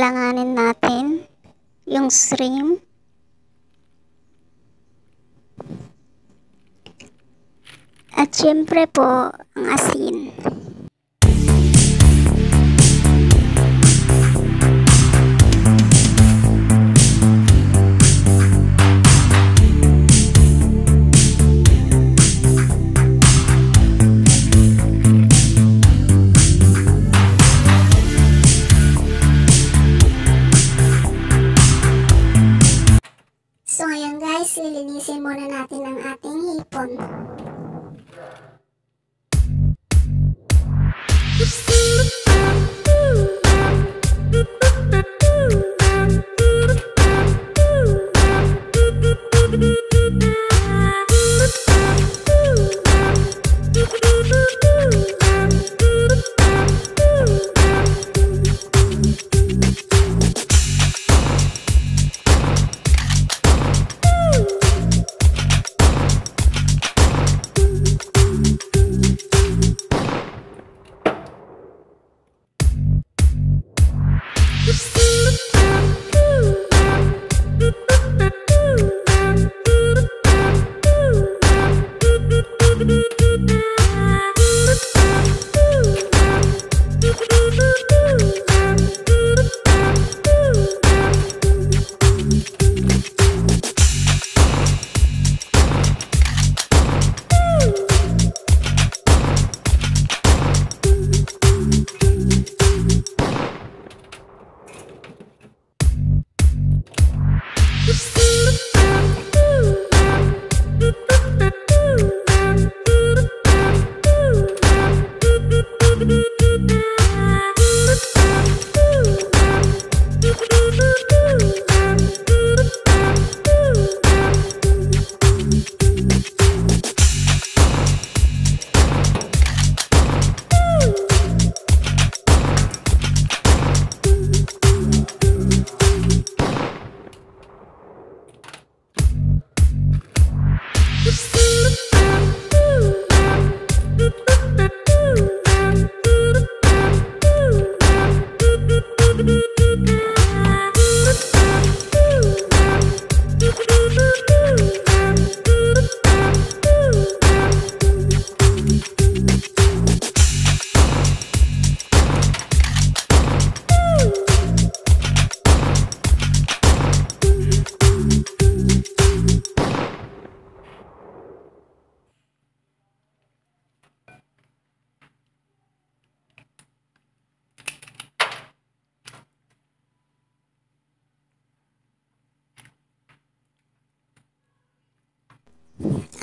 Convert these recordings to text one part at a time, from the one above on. kakailanganin natin yung shrimp. At syempre po, ang asin. So ngayon guys, lilinisin muna natin ang ating hipon.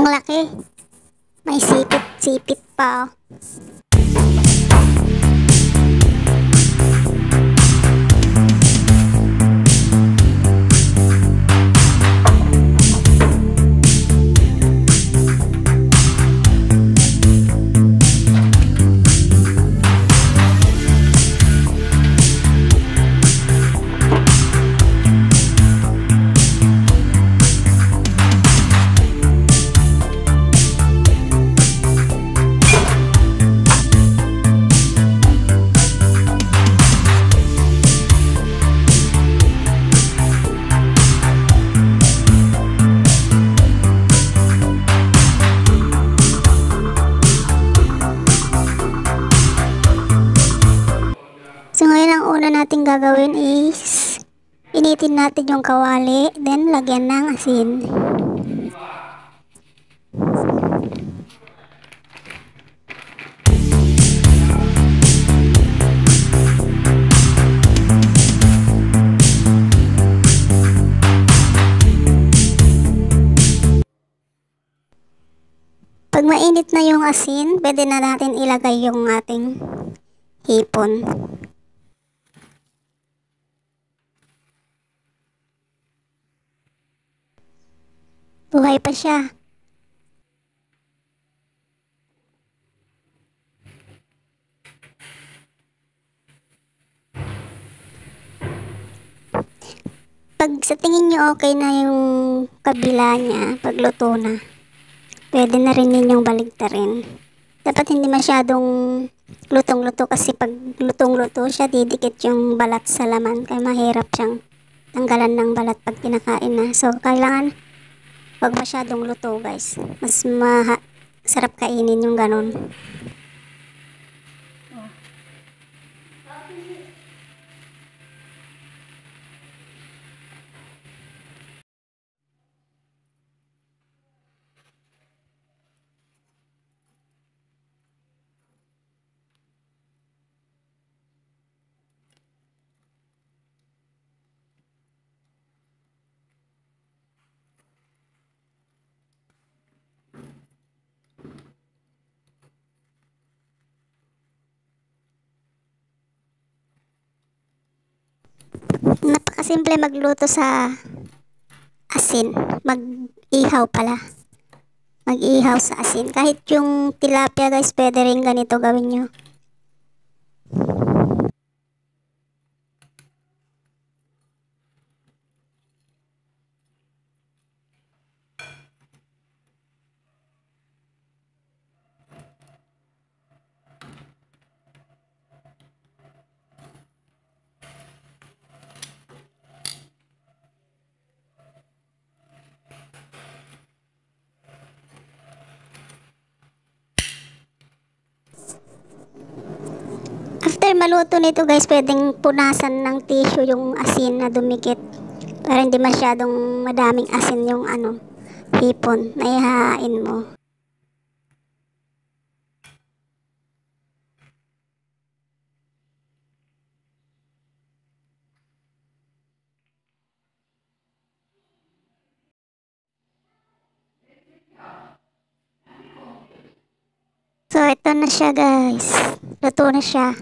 Ang laki. May sipit-sipit pa. Natin gagawin is initin natin yung kawali, then lagyan ng asin. Pag mainit na yung asin, pwede na natin ilagay yung ating hipon. Buhay pa siya. Pag sa tingin nyo okay na yung kabila niya, pagluto na, pwede na rin ninyong baligtarin. Dapat hindi masyadong lutong-luto kasi pag lutong-luto siya, didikit yung balat sa laman kaya mahirap siyang tanggalan ng balat pag kinakain na. So kailangan wag masyadong luto guys, mas sarap kainin yung ganun. Napakasimple magluto sa asin, mag-ihaw pala, mag-ihaw sa asin. Kahit yung tilapia guys, pwede rin ganito gawin nyo. Maluto nito guys, pwedeng punasan ng tissue yung asin na dumikit para hindi masyadong madaming asin yung hipon na ihahain mo. So ito na siya guys, luto na siya.